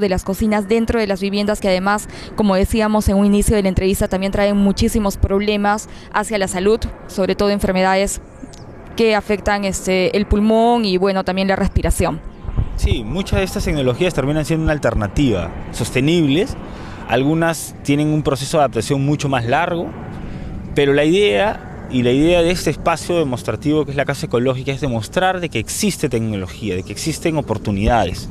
de las cocinas dentro de las viviendas, que además, como decíamos en un inicio de la entrevista, también traen muchísimos problemas hacia la salud, sobre todo enfermedades que afectan el pulmón y bueno, también la respiración. Sí, muchas de estas tecnologías terminan siendo una alternativa, sostenibles, algunas tienen un proceso de adaptación mucho más largo, pero la idea... Y la idea de este espacio demostrativo que es la Casa Ecológica es demostrar de que existe tecnología, de que existen oportunidades.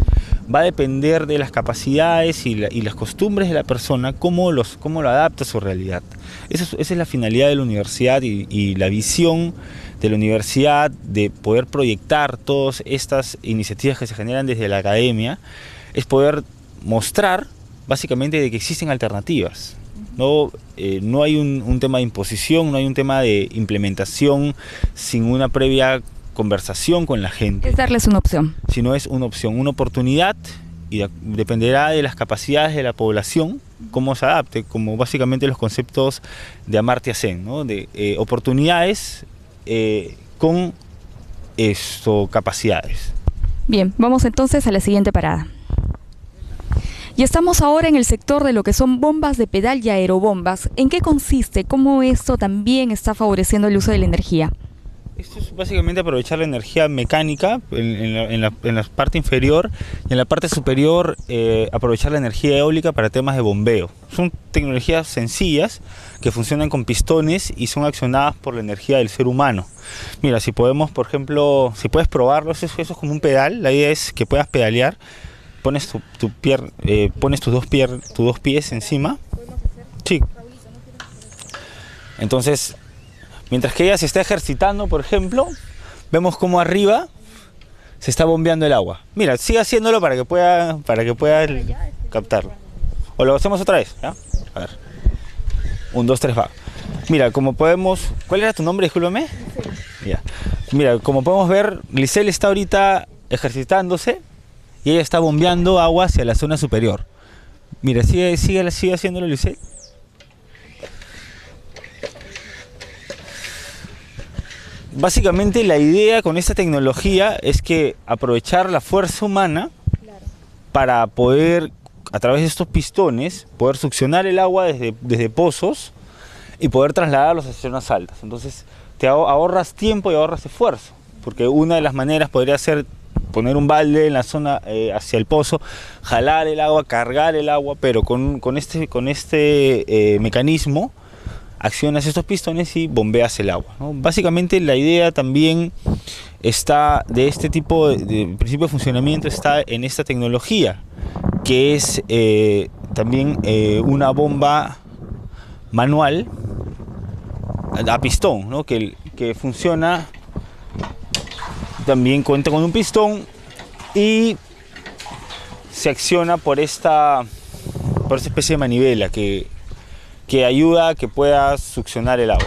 Va a depender de las capacidades y las costumbres de la persona, cómo lo adapta a su realidad. Esa es la finalidad de la universidad y la visión de la universidad de poder proyectar todas estas iniciativas que se generan desde la academia, es poder mostrar básicamente de que existen alternativas. No hay un tema de imposición, no hay un tema de implementación sin una previa conversación con la gente. Es darles una opción. Si no es una opción, una oportunidad, y dependerá de las capacidades de la población, cómo se adapte, como básicamente los conceptos de Amartya Sen, ¿no? De oportunidades con capacidades. Bien, vamos entonces a la siguiente parada. Y estamos ahora en el sector de lo que son bombas de pedal y aerobombas. ¿En qué consiste? ¿Cómo esto también está favoreciendo el uso de la energía? Esto es básicamente aprovechar la energía mecánica en la parte inferior y en la parte superior aprovechar la energía eólica para temas de bombeo. Son tecnologías sencillas que funcionan con pistones y son accionadas por la energía del ser humano. Mira, si podemos, por ejemplo, si puedes probarlo, eso es como un pedal. La idea es que puedas pedalear. Pones tus dos pies encima. Sí. Entonces, mientras que ella se está ejercitando, por ejemplo, vemos cómo arriba se está bombeando el agua. Mira, sigue haciéndolo para que pueda captarlo. O lo hacemos otra vez, ¿ya? A ver. 1, 2, 3, va. Mira, como podemos... ¿Cuál era tu nombre? Discúlpame. Ya. Mira, como podemos ver, Lisel está ahorita ejercitándose. Y ella está bombeando agua hacia la zona superior. Mira, sigue haciéndolo, Lisel. Básicamente la idea con esta tecnología es que aprovechar la fuerza humana para poder, a través de estos pistones, poder succionar el agua desde pozos y poder trasladarlos hacia zonas altas. Entonces te ahorras tiempo y ahorras esfuerzo, porque una de las maneras podría ser poner un balde en la zona hacia el pozo, jalar el agua, cargar el agua, pero con este mecanismo accionas estos pistones y bombeas el agua, ¿no? Básicamente la idea también está de este tipo de principio de funcionamiento, está en esta tecnología, que es también una bomba manual a pistón, ¿no? que funciona... También cuenta con un pistón y se acciona por esta especie de manivela que ayuda a que pueda succionar el agua.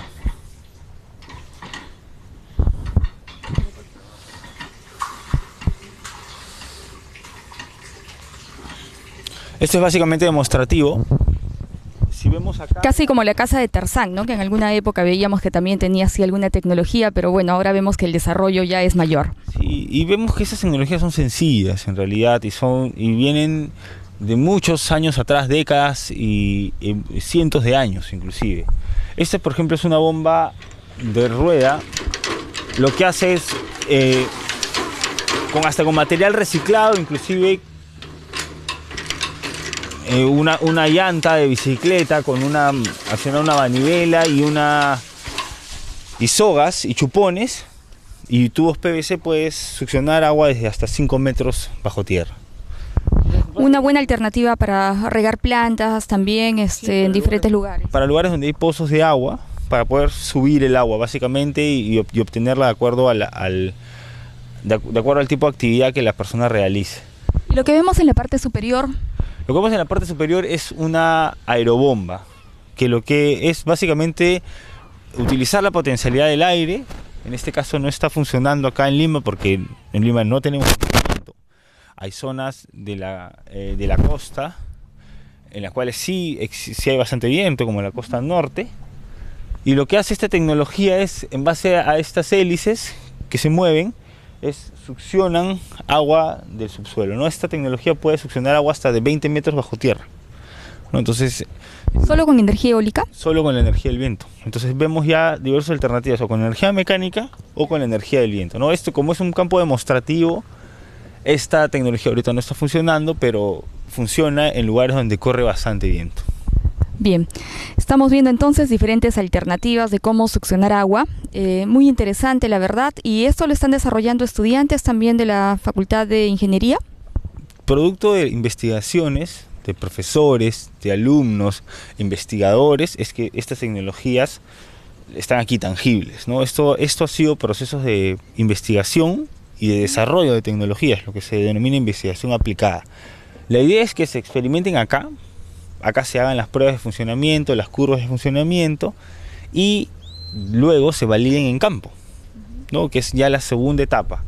Esto es básicamente demostrativo. Si vemos acá... Casi como la casa de Tarzán, ¿no? Que en alguna época veíamos que también tenía así alguna tecnología, pero bueno, ahora vemos que el desarrollo ya es mayor. Sí, y vemos que esas tecnologías son sencillas en realidad y vienen de muchos años atrás, décadas y cientos de años inclusive. Esta, por ejemplo, es una bomba de rueda. Lo que hace es, hasta con material reciclado, inclusive... Una llanta de bicicleta con una manivela y sogas y chupones y tubos PVC, puedes succionar agua desde hasta 5 metros bajo tierra. Una buena alternativa para regar plantas también en diferentes lugares. Para lugares donde hay pozos de agua, para poder subir el agua básicamente y obtenerla de acuerdo al tipo de actividad que la persona realice. ¿Y lo que vemos en la parte superior? Lo que vemos en la parte superior es una aerobomba, que lo que es básicamente utilizar la potencialidad del aire. En este caso no está funcionando acá en Lima, porque en Lima no tenemos equipamiento. Hay zonas de la costa en las cuales sí hay bastante viento, como en la costa norte. Y lo que hace esta tecnología es, en base a estas hélices que se mueven, succionan agua del subsuelo, ¿no? Esta tecnología puede succionar agua hasta de 20 metros bajo tierra, ¿no? Entonces, ¿solo con energía eólica? Solo con la energía del viento. Entonces vemos ya diversas alternativas, o con energía mecánica o con la energía del viento, ¿no? Esto, como es un campo demostrativo, esta tecnología ahorita no está funcionando, pero funciona en lugares donde corre bastante viento. Bien, estamos viendo entonces diferentes alternativas de cómo succionar agua, muy interesante la verdad, y esto lo están desarrollando estudiantes también de la Facultad de Ingeniería. Producto de investigaciones de profesores, de alumnos, investigadores, es que estas tecnologías están aquí tangibles, ¿no? Esto ha sido procesos de investigación y de desarrollo de tecnologías, lo que se denomina investigación aplicada. La idea es que se experimenten acá, se hagan las pruebas de funcionamiento, las curvas de funcionamiento, y luego se validen en campo, ¿no? Que es ya la segunda etapa.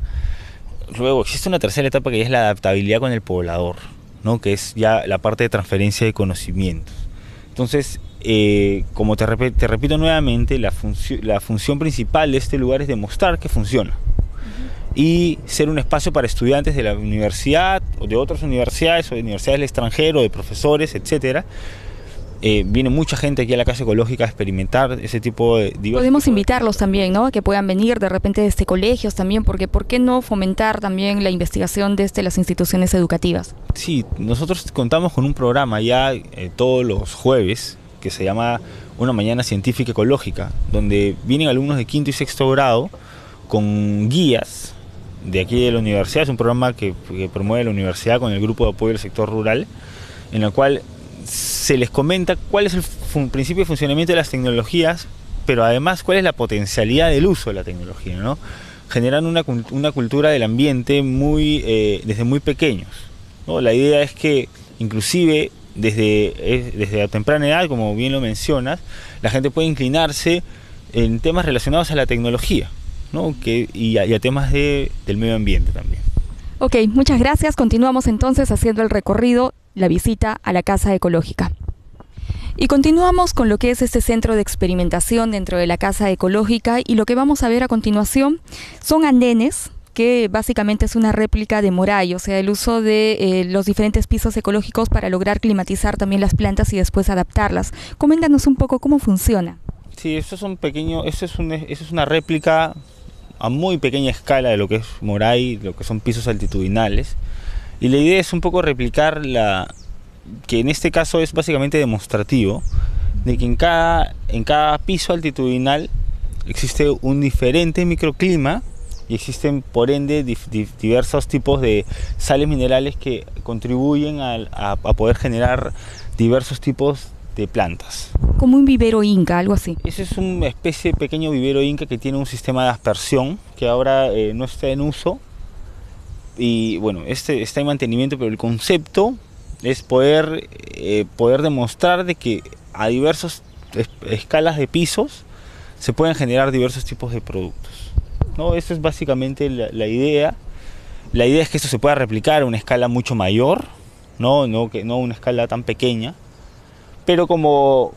Luego existe una tercera etapa que ya es la adaptabilidad con el poblador, ¿no? Que es ya la parte de transferencia de conocimientos. Entonces, como te repito nuevamente, la función principal de este lugar es demostrar que funciona. Y ser un espacio para estudiantes de la universidad o de otras universidades o de universidades del extranjero, de profesores, etc. Viene mucha gente aquí a la Casa Ecológica a experimentar ese tipo de... Podemos invitarlos también, ¿no? A que puedan venir de repente desde colegios también, porque ¿por qué no fomentar también la investigación desde las instituciones educativas? Sí, nosotros contamos con un programa ya todos los jueves que se llama Una Mañana Científica Ecológica, donde vienen alumnos de 5º y 6º grado con guías de aquí de la universidad. Es un programa que promueve la universidad con el Grupo de Apoyo al Sector Rural, en el cual se les comenta cuál es el principio de funcionamiento de las tecnologías, pero además cuál es la potencialidad del uso de la tecnología, ¿no? Generan una cultura del ambiente muy, desde muy pequeños, ¿no? La idea es que inclusive desde la temprana edad, como bien lo mencionas, la gente puede inclinarse en temas relacionados a la tecnología, ¿no? Y a temas del medio ambiente también. Ok, muchas gracias. Continuamos entonces haciendo el recorrido, la visita a la Casa Ecológica. Y continuamos con lo que es este centro de experimentación dentro de la Casa Ecológica, y lo que vamos a ver a continuación son andenes, que básicamente es una réplica de Moray, o sea, el uso de los diferentes pisos ecológicos para lograr climatizar también las plantas y después adaptarlas. Coméntanos un poco cómo funciona. Sí, eso es una réplica a muy pequeña escala de lo que es Moray, lo que son pisos altitudinales, y la idea es un poco replicar que en este caso es básicamente demostrativo, de que en cada piso altitudinal existe un diferente microclima y existen por ende diversos tipos de sales minerales que contribuyen a poder generar diversos tipos de plantas. Como un vivero inca, algo así. Ese es una especie de pequeño vivero inca que tiene un sistema de aspersión que ahora no está en uso, y bueno, este está en mantenimiento, pero el concepto es poder demostrar de que a diversas escalas de pisos se pueden generar diversos tipos de productos, ¿no? Esa es básicamente la idea. La idea es que esto se pueda replicar a una escala mucho mayor, no una escala tan pequeña, pero como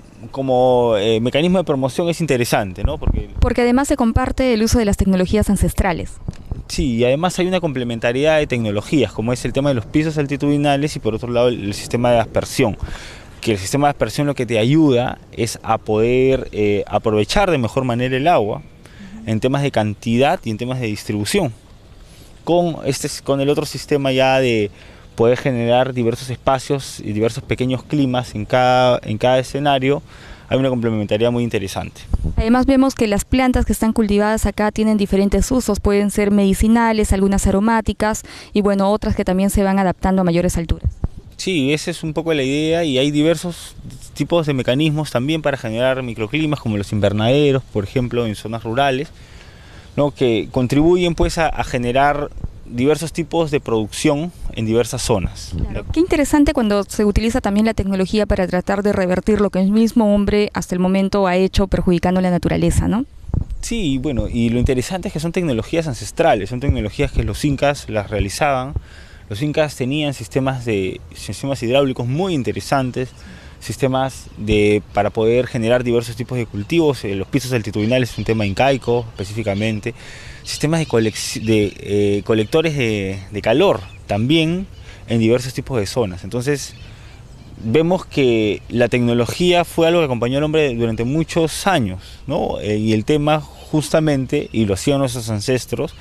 mecanismo de promoción es interesante, ¿no? Porque además se comparte el uso de las tecnologías ancestrales. Sí, y además hay una complementariedad de tecnologías, como es el tema de los pisos altitudinales y por otro lado el sistema de aspersión, que el sistema de aspersión lo que te ayuda es a poder aprovechar de mejor manera el agua en temas de cantidad y en temas de distribución, con el otro sistema ya de poder generar diversos espacios y diversos pequeños climas en cada escenario. Hay una complementariedad muy interesante. Además vemos que las plantas que están cultivadas acá tienen diferentes usos, pueden ser medicinales, algunas aromáticas y bueno, otras que también se van adaptando a mayores alturas. Sí, esa es un poco la idea, y hay diversos tipos de mecanismos también para generar microclimas, como los invernaderos, por ejemplo, en zonas rurales, ¿no? Que contribuyen pues a generar diversos tipos de producción en diversas zonas. Claro. Qué interesante cuando se utiliza también la tecnología para tratar de revertir lo que el mismo hombre hasta el momento ha hecho perjudicando la naturaleza, ¿no? Sí, bueno, y lo interesante es que son tecnologías ancestrales, son tecnologías que los incas las realizaban. Los incas tenían sistemas hidráulicos muy interesantes, sistemas para poder generar diversos tipos de cultivos, los pisos altitudinales es un tema incaico específicamente, sistemas de colectores de calor también en diversos tipos de zonas. Entonces vemos que la tecnología fue algo que acompañó al hombre durante muchos años, ¿no? Y el tema justamente, y lo hacían nuestros ancestros,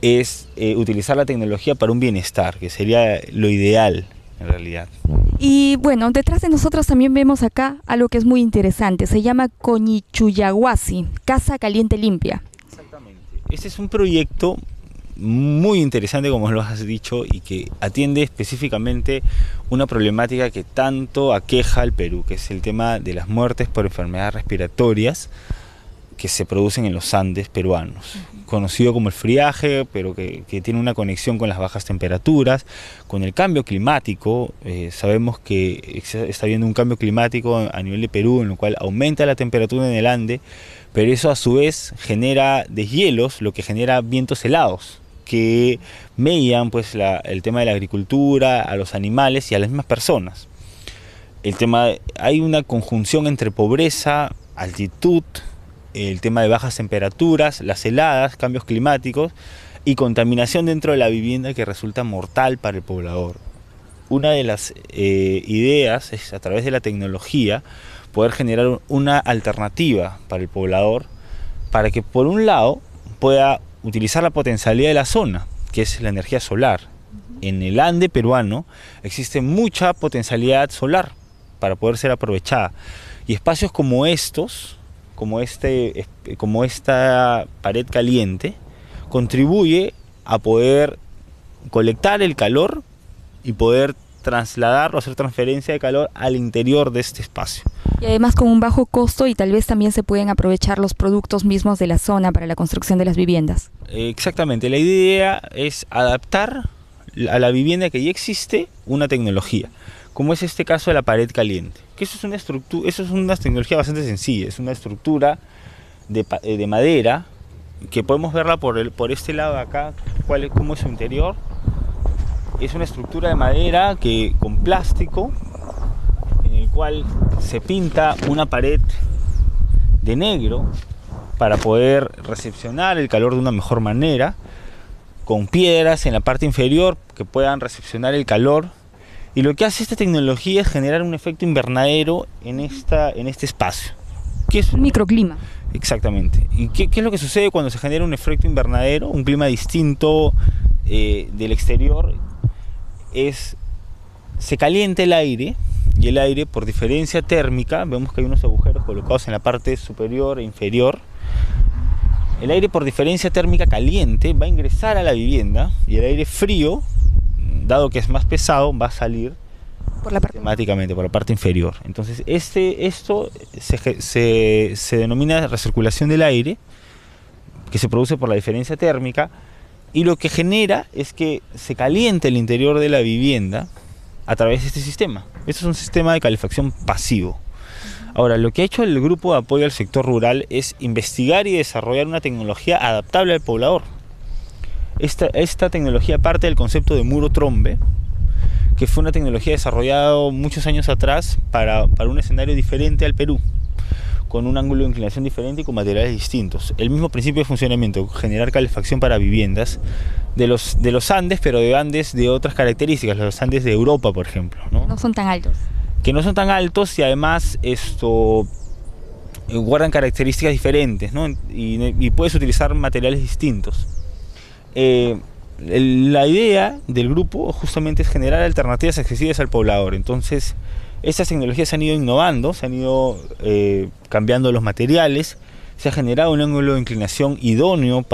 es utilizar la tecnología para un bienestar, que sería lo ideal en realidad. Y bueno, detrás de nosotros también vemos acá algo que es muy interesante, se llama Coñichuyahuasi, Casa Caliente Limpia. Exactamente. Este es un proyecto muy interesante, como lo has dicho, y que atiende específicamente una problemática que tanto aqueja al Perú, que es el tema de las muertes por enfermedades respiratorias que se producen en los Andes peruanos, conocido como el friaje, pero que tiene una conexión con las bajas temperaturas, con el cambio climático. Sabemos que está habiendo un cambio climático a nivel de Perú, en lo cual aumenta la temperatura en el Ande, pero eso a su vez genera deshielos, lo que genera vientos helados, que median pues, el tema de la agricultura, a los animales y a las mismas personas. El tema, hay una conjunción entre pobreza, altitud, el tema de bajas temperaturas, las heladas, cambios climáticos y contaminación dentro de la vivienda que resulta mortal para el poblador. Una de las ideas es, a través de la tecnología, poder generar una alternativa para el poblador para que, por un lado, pueda utilizar la potencialidad de la zona, que es la energía solar. En el Ande peruano existe mucha potencialidad solar para poder ser aprovechada. Y espacios como estos, como esta pared caliente, contribuye a poder colectar el calor y poder trasladarlo, hacer transferencia de calor al interior de este espacio. Y además con un bajo costo, y tal vez también se pueden aprovechar los productos mismos de la zona para la construcción de las viviendas. Exactamente, la idea es adaptar a la vivienda que ya existe una tecnología, como es este caso de la pared caliente, que eso es una estructura, eso es una tecnología bastante sencilla, es una estructura de madera que podemos verla por este lado de acá, cómo es su interior. Es una estructura de madera con plástico, en el cual se pinta una pared de negro para poder recepcionar el calor de una mejor manera, con piedras en la parte inferior que puedan recepcionar el calor. Y lo que hace esta tecnología es generar un efecto invernadero en este espacio. ¿Qué es? Un microclima. Exactamente. ¿Y qué es lo que sucede cuando se genera un efecto invernadero? Un clima distinto del exterior. Se calienta el aire, y el aire, por diferencia térmica, vemos que hay unos agujeros colocados en la parte superior e inferior. El aire, por diferencia térmica caliente, va a ingresar a la vivienda, y el aire frío, dado que es más pesado, va a salir automáticamente por la parte inferior. Entonces esto se denomina recirculación del aire, que se produce por la diferencia térmica, y lo que genera es que se caliente el interior de la vivienda a través de este sistema. Esto es un sistema de calefacción pasivo. Ahora, lo que ha hecho el Grupo de Apoyo al Sector Rural es investigar y desarrollar una tecnología adaptable al poblador. Esta tecnología parte del concepto de muro trombe, que fue una tecnología desarrollada muchos años atrás para un escenario diferente al Perú, con un ángulo de inclinación diferente y con materiales distintos. El mismo principio de funcionamiento, generar calefacción para viviendas de los Andes, pero de Andes de otras características, los Andes de Europa, por ejemplo, ¿no? No son tan altos. Que no son tan altos, y además guardan características diferentes, ¿no? Y puedes utilizar materiales distintos. La idea del grupo justamente es generar alternativas accesibles al poblador. Entonces estas tecnologías se han ido innovando, se han ido cambiando los materiales, se ha generado un ángulo de inclinación idóneo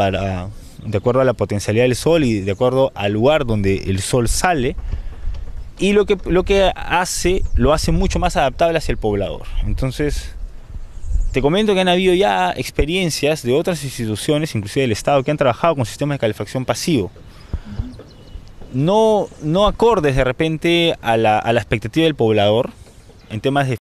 de acuerdo a la potencialidad del sol y de acuerdo al lugar donde el sol sale, y lo hace mucho más adaptable hacia el poblador. Entonces te comento que han habido ya experiencias de otras instituciones, inclusive del Estado, que han trabajado con sistemas de calefacción pasivo. No acordes de repente a la expectativa del poblador en temas de